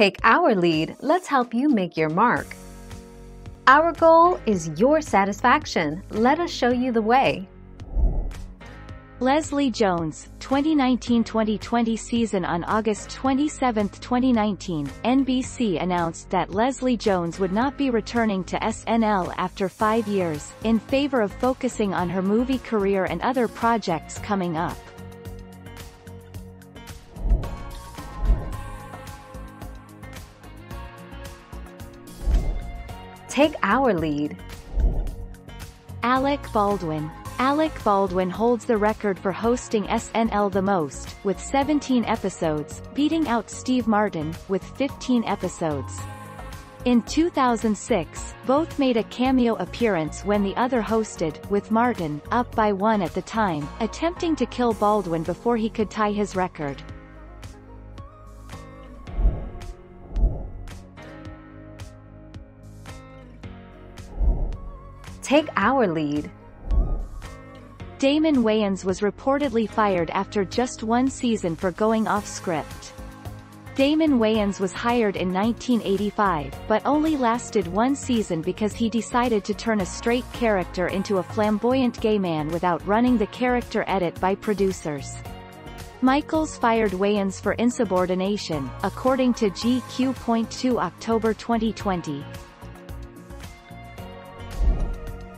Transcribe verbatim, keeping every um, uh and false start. Take our lead, let's help you make your mark. Our goal is your satisfaction. Let us show you the way. Leslie Jones, twenty nineteen twenty twenty season. On August twenty-seventh twenty nineteen, N B C announced that Leslie Jones would not be returning to S N L after five years, in favor of focusing on her movie career and other projects coming up. Take our lead. Alec Baldwin. Alec Baldwin holds the record for hosting S N L the most, with seventeen episodes, beating out Steve Martin, with fifteen episodes. In two thousand six, both made a cameo appearance when the other hosted, with Martin, up by one at the time, attempting to kill Baldwin before he could tie his record. Take our lead. Damon Wayans was reportedly fired after just one season for going off script. Damon Wayans was hired in nineteen eighty-five, but only lasted one season because he decided to turn a straight character into a flamboyant gay man without running the character edit by producers. Michaels fired Wayans for insubordination, according to G Q.two October twenty twenty.